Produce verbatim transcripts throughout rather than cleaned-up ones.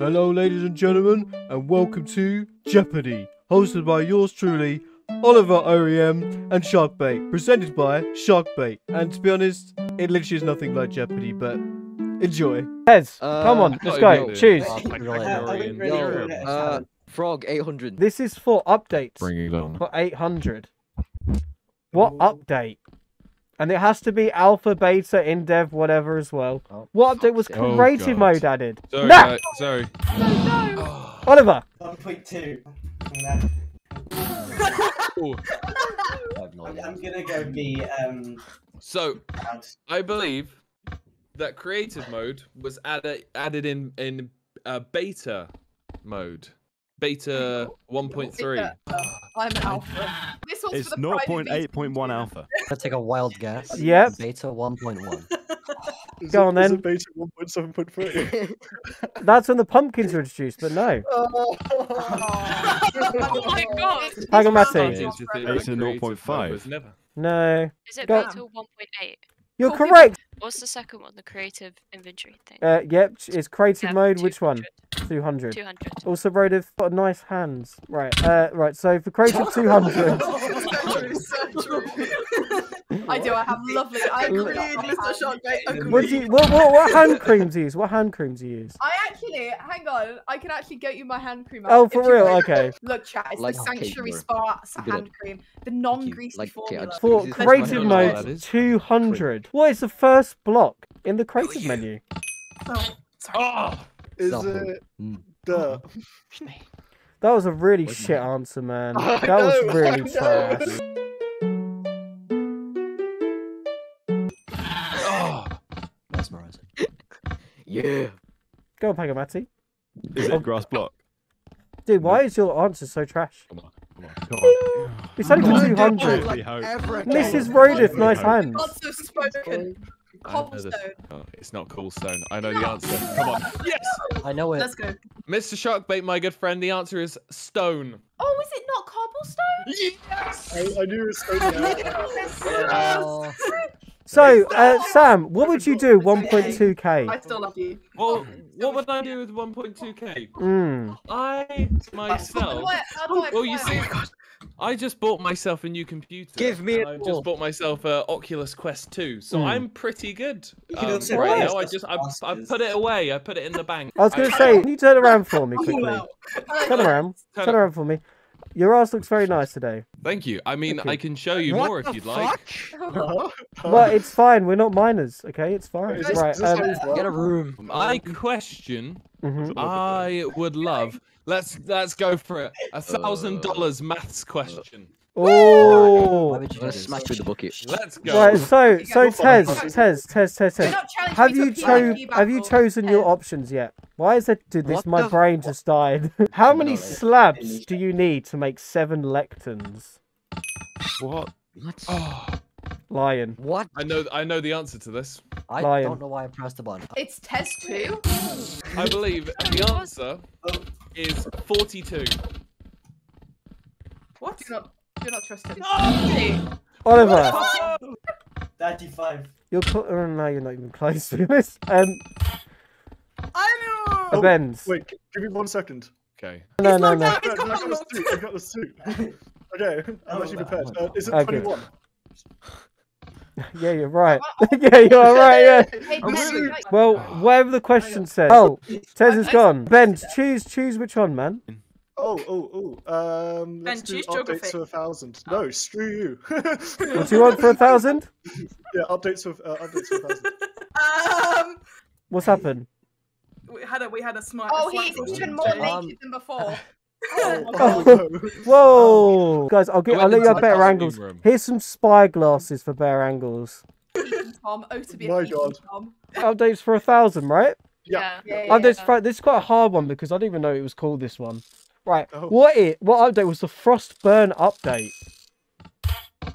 Hello, ladies and gentlemen, and welcome to Jeopardy, hosted by yours truly, Oliver O E M, and Sharkbait, presented by Sharkbait. And to be honest, it literally is nothing like Jeopardy, but enjoy. Tezz, uh, come on, let's go. Choose. Uh, frog eight hundred. This is for updates. Bring it on. For eight hundred. What update? And it has to be alpha, beta, in dev, whatever as well. Oh, what update was creative oh, mode added? Sorry, no! Uh, sorry. No, no. Oliver. one point two. I'm, I'm gonna go be. Um... So, I believe that creative mode was added added in in uh, beta mode. Beta one point three. I'm an alpha. This one's it's for the zero point eight point one alpha. I'll take a wild guess. Yep. Beta one point one. Go on then. Beta one point seven point three. That's when the pumpkins were introduced, but no. Oh, oh my god. Pagamati. Beta zero point five. No. Is it Go. Beta one point eight? You're Call correct. People. What's the second one? The creative inventory thing. Uh, yep, it's creative yeah, mode. two hundred. Which one? two hundred. two hundred. Also, Roediff got nice hands. Right. Uh, right. So for creative two hundred. I do. I have lovely. I really, Mister Sharkbait. What do you? What, what, what hand cream do you use? What hand cream do you use? I actually. Hang on. I can actually get you my hand cream. Out oh, for real? Okay. Look, chat. It's like the Sanctuary cake, Spa hand cream. The non-greasy like formula. For creative mode two hundred. What is the first block in the creative menu? Oh, oh, is it the... That was a really What's shit it? answer, man. Oh, that I was know, really trash. Oh, mesmerizing. Yeah. Go on, Pagamati. Is oh. it grass block? Dude, why is your answer so trash? Come on. Come on, come on. It's only for two hundred. Like Missus Roediff, nice hands. So spoken. Cobblestone. Oh, it's not cobblestone. I know no. the answer. Come on. Yes. I know it. Let's go. Mister Sharkbait, my good friend, the answer is stone. Oh, is it not cobblestone? Yes. I, I knew it was stone. Yes. Yes. So, uh, Sam, what would you do one point two K? I still love you. Well, what would I do with one point two K? Mm. I myself. Well, you see, I just bought myself a new computer. Give me a I just bought myself an Oculus Quest Two, so mm. I'm pretty good. Um, right now, I just I, I put it away. I put it in the bank. I was gonna I, say, can you turn around for me quickly? Turn around. Turn around for me. Your ass looks very nice today. Thank you. I mean, you. I can show you what more if you'd fuck? like. Well, it's fine. We're not minors, okay? It's fine. Just, right. Um, well. Get a room. I question. Mm-hmm. I would love. Let's let's go for it. A thousand dollars maths question. Oh! I'm gonna smash through the bucket. Let's go. Right. So so Tezz Tezz Tezz Tezz Tezz. Have you chose Have you chosen your options yet? Why is it? Dude, this my brain just died. How many slabs do you need to make seven lectins? What? What? Oh. Lion. What? I know. I know the answer to this. I Lion. don't know why I pressed the button. It's Test Two. I believe the answer is forty-two. What? Do not, do not trust him. No! Oliver. thirty-five. You're cl oh, no, you're not even close to this. Um. I know. Abenz. Oh, wait, give me one second. Okay. No, no, no. I got the suit. I got the suit. Okay, I'm actually prepared. Uh, is it twenty-one? Yeah, you're right. Yeah, you're right. Yeah. Hey, Ben, well, whatever the question says. Oh, Tez is gone. Ben, choose, choose which one, man. Oh, oh, oh. Um, let's do updates to a thousand. No, screw you. What do you want for a thousand? Yeah, updates to uh, updates to a thousand. Um, what's happened? We had a we had a smart. Oh, he's even more naked than before. Oh, oh, oh, no. Whoa, oh, guys! I'll get. I'll let you have better angles. Room. Here's some spy glasses for better angles. Tom, oh to be a My God. Tom. Updates for a thousand, right? Yeah. yeah. yeah, yeah, yeah. This is quite a hard one because I didn't even know it was called this one. Right. Oh. What it? What update was the Frostburn update?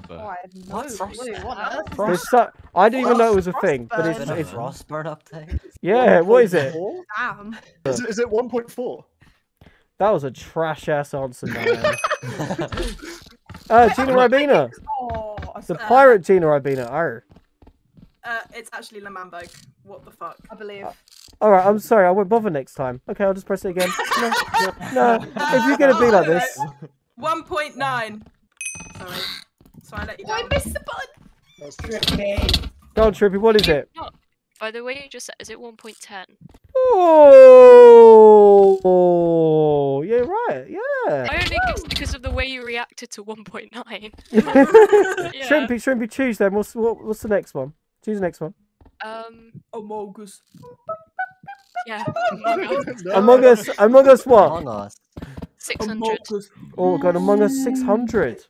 Oh, I have no clue. What Frost? So, I didn't even know it was a thing, but it's, it's a Frostburn update. Yeah. one. What is it? Damn. Is it, is it one point four? That was a trash ass answer, man. uh, Gina Ribena. The pirate Gina Ribena. Oh. Uh, it's actually Lamamboke. What the fuck? I believe. Uh, all right, I'm sorry. I won't bother next time. Okay, I'll just press it again. No, no. no. If you're gonna be like this. One point nine. Sorry. So I let you. Oh, I missed the button. That's Trippy. Go on, Trippy. What is it? Not, by the way, you just said, is it one point ten? Oh, oh, yeah, right, yeah. I don't think it's because of the way you reacted to one point nine. yeah. Shrimpy, Shrimpy, choose then. What's, what, what's the next one? Choose the next one. Um, Among Us. Yeah, Among Us. No. Among Us, Among Us what? Among Us. six hundred. Oh, God, Among Us six hundred.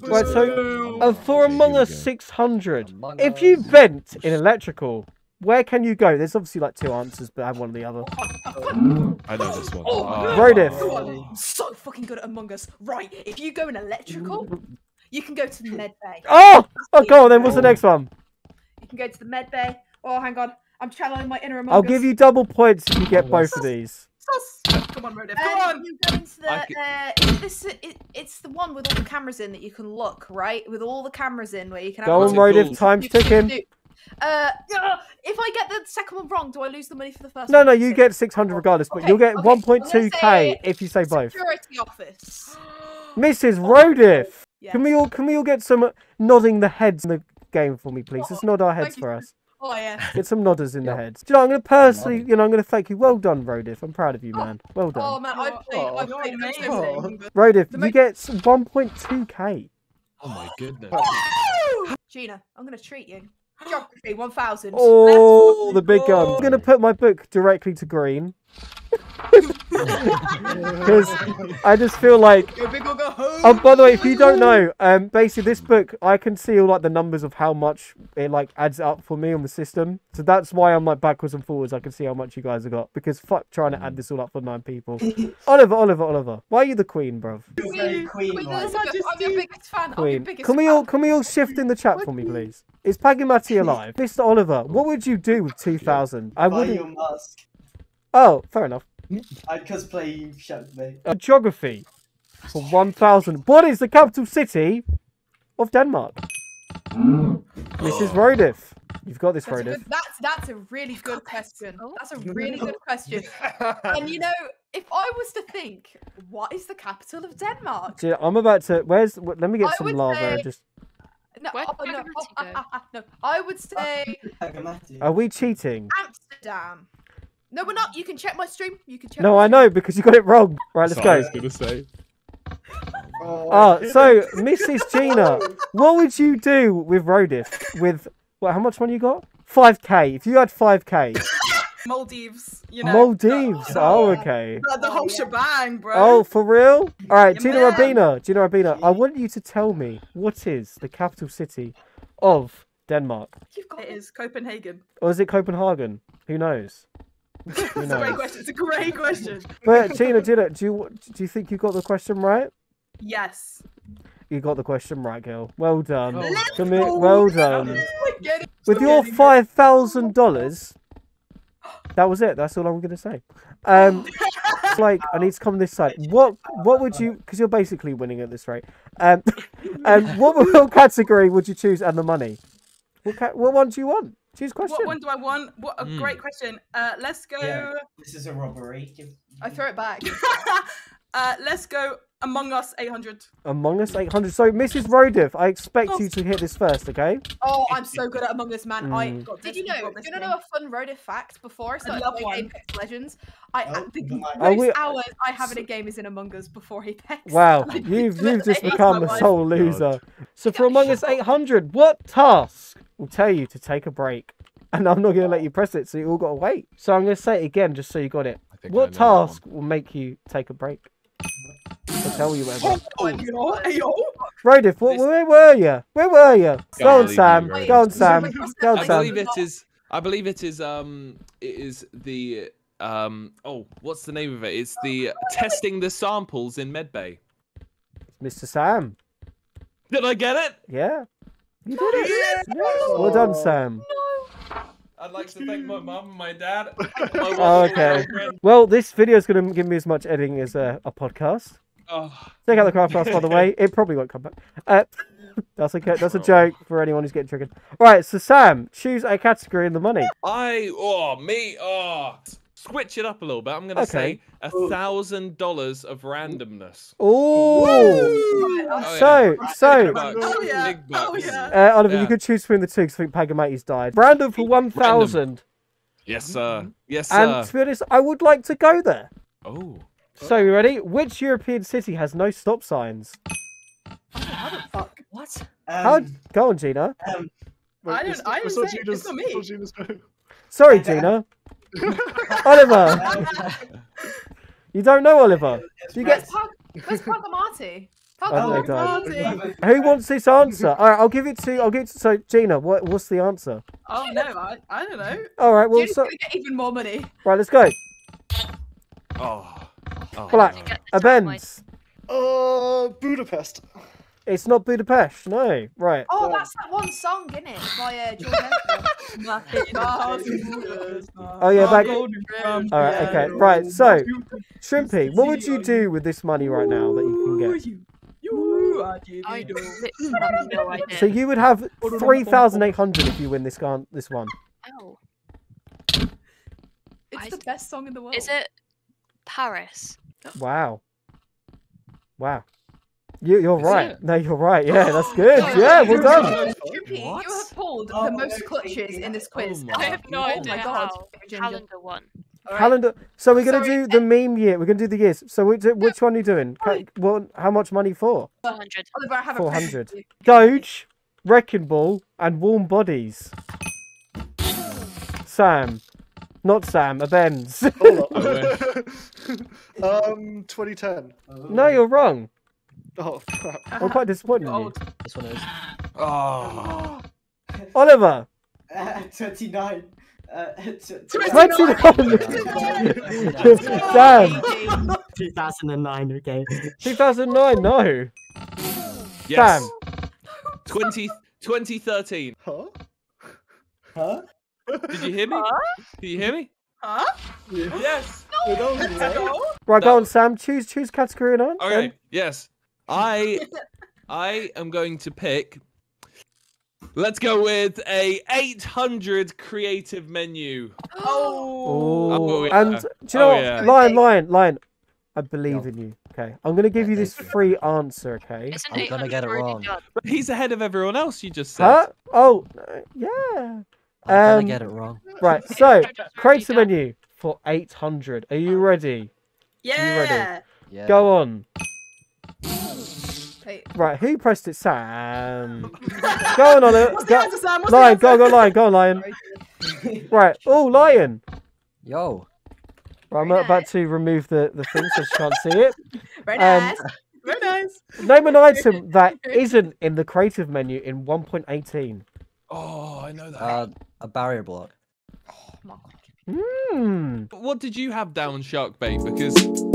Right, so uh, for Among Us six hundred, Among if you vent in electrical, where can you go? There's obviously like two answers, but I have one or the other. I know this one. Oh, oh. Roediff. Oh. So fucking good at Among Us. Right, if you go in electrical, you can go to the MedBay. Oh! Oh, go on then, what's the next one? You can go to the MedBay. Oh, hang on. I'm channeling my inner Among Us. I'll give you double points if you get both of these. Come on, Roediff. Come um, on! You go into the, uh, it's, this, it, it's the one with all the cameras in that you can look, right? With all the cameras in where you can have... Go on, Roediff. Time's ticking. Uh, if I get the second one wrong, do I lose the money for the first no, one? No, no, you get six hundred regardless, but okay, you'll get okay. one point two K if you say both. Security office. Missus Roediff, yes. can we all can we all get some nodding the heads in the game for me, please? Let's nod our heads for us. Oh yeah. Get some nodders in yeah. the heads. Do you know, I'm gonna personally, you know, I'm gonna thank you. Well done, Roediff. I'm proud of you, man. Well done. Oh man, I played. Oh, I played amazing. Oh. Roediff, you get one point two K. Oh my goodness. Oh! Gina, I'm gonna treat you. Geography one thousand. Oh, the big gun. I'm going to put my book directly to green. Because I just feel like... Oh, by the way, if you don't know, um, basically this book, I can see all like the numbers of how much it like adds up for me on the system. So that's why I'm like backwards and forwards. I can see how much you guys have got. Because fuck trying to add this all up for nine people. Oliver, Oliver, Oliver. Why are you the queen, bruv? You're very queen. Wait, like. I'm, your, I'm your biggest fan. Queen. I'm your biggest can we all, fan. Can we all shift in the chat for me, please? Is Pagamati alive? Mister Oliver, what would you do with two thousand? I wouldn't... Buy your mask. Oh, fair enough. I'd cosplay Sharkbait. Uh, geography for one thousand. What is the capital city of Denmark? Mm. Missus Roediff. You've got this, Roediff. That's, that's, that's a really good question. That's a really good question. And you know, if I was to think, what is the capital of Denmark? Yeah, I'm about to... Where's... Let me get I some lava. Say... Just... No, oh, no, oh, ah, ah, no, I would say... Are we cheating? Amsterdam. No, we're not. You can check my stream. You can check. No, I know, because you got it wrong. Right, let's Sorry, go. I was gonna say. Oh, ah, so, Missus Gina, what would you do with Roediff? With, what, how much money you got? five K. If you had five K. Maldives, you know. Maldives. Oh, okay. The, the whole shebang, bro. Oh, for real? All right, yeah, Gina Rabina. Gina Rabina, I want you to tell me what is the capital city of Denmark? You've got it. Is Copenhagen. Or is it Copenhagen? Who knows? Who knows? It's a great question. It's a great question. But Gina, Gina, do you do you think you got the question right? Yes. You got the question right, girl. Well done. Oh. Commit. Well done. With your five thousand dollars. That was it. That's all I'm gonna say. Um, like I need to come this side. What what would you? Because you're basically winning at this rate. Um, um what, what category would you choose and the money? What, what one do you want? Choose question. What one do I want? What a mm. great question. Uh, let's go. Yeah. This is a robbery. I throw it back. uh, let's go. Among Us eight hundred. Among Us eight hundred. So, Missus Roediff, I expect oh. you to hit this first, okay? Oh, I'm so good at Among Us, man. Mm. I got this. Did you know? Do you want to know a fun Roediff fact? Before I started I playing Apex Legends, I, oh, the most we... hours I have in a game is in Among Us before Apex. Wow, like, you've, you've just become a sole loser. God. So, for Among Us eight hundred, what task will tell you to take a break? And I'm not going to let you press it, so you all got to wait. So, I'm going to say it again, just so you got it. What task will make you take a break? I'll tell you whatever. Roediff, what, where were you? Where were you? Go on, Sam. You, Go on, Sam. Go on, I Sam. I believe it is. I believe it is. Um, it is the um. Oh, what's the name of it? It's the testing the samples in MedBay. Mister Sam. Did I get it? Yeah. You did it. Yes. Yes. Well done, Sam. No. I'd like to thank my mum and my dad. And my oh, okay. My well, this video is going to give me as much editing as uh, a podcast. Oh. Check out the craft house, by the way. It probably won't come back. Uh, That's a that's a joke for anyone who's getting triggered. Right, so Sam, choose a category in the money. I oh me oh switch it up a little bit. I'm gonna okay. say a thousand dollars of randomness. Ooh. Ooh. Oh, so yeah. so oh, yeah. oh, yeah. uh, Oliver, yeah. you could choose between the two because I think Pagamati's died. Random for one thousand. Yes sir. Yes sir. And to be honest, I would like to go there. Oh. So you ready? Which European city has no stop signs? How the fuck? What? Um, How? Go on, Gina. Um, Wait, I didn't. I didn't say it. It's not me. Sorry, Gina. Oliver. You don't know Oliver. Do you get? Where's Pagamati? Pagamati. Who wants this answer? All right, I'll give it to. I'll give it to. So, Gina, what? What's the answer? Oh no, I, I don't know. All right, well, Gina's so... gonna get even more money. Right, let's go. Oh. Oh, Black. No. Abenz. Uh, Budapest. It's not Budapest, no. Right. Oh, yeah. That's that one song, isn't it? By uh, George. Oh, yeah, back. All right, okay. Right, so, Shrimpie, what would you do with this money right now that you can get? I have no idea. So you would have three thousand eight hundred if you win this one. Oh. It's I... the best song in the world. Is it? Paris. Wow. Wow. You, you're right. No, you're right. Yeah, that's good. Yeah, well done. What? You have pulled oh, the most clutches in this quiz. Oh I have no idea. Oh my God. Calendar one. Right. Calendar. So we're going to do the meme year. We're going to do the years. So which, which one are you doing? Well, how much money for? four hundred. four hundred. Doge, Wrecking Ball, and Warm Bodies. Sam. Not Sam, Abenz. um, twenty ten. No, you're wrong. Oh, crap. I'm quite disappointed in you. This one is. Oh. Oliver. Uh, twenty-nine. Uh, twenty-nine. Sam. two thousand nine, okay. two thousand nine, no. Yes. Sam. twenty, twenty thirteen. Huh? Huh? Did you hear me? Huh? Did you hear me? Huh? Yes. No. No. Right, go on, Sam. Choose, choose category and on. Okay. Then. Yes. I, I am going to pick. Let's go with a eight hundred creative menu. Oh. Oh yeah. And do you know oh, what? Yeah. Lion, lion, lion. I believe in you. Okay, I'm gonna give you this free answer. Okay, I'm gonna get it wrong. But he's ahead of everyone else. You just said. Huh? Oh, yeah. I'm um, gonna get it wrong. Right, so create a menu for eight hundred. Are you ready? Yeah. You ready? Yeah. Go on. Hey. Right, who pressed it? Sam. Go on, Oliver. What's go, the answer, Sam? What's lion, the answer? Go, go, lion, go, lion. Right. Oh, lion. Yo. Right, I'm not about to remove the the thing so she can't see it. Very nice. Um, Very nice. Name an item that isn't in the creative menu in one point eighteen. Oh, I know that. Uh, a barrier block. Oh my God. Mm. What did you have down, Sharkbait? Because.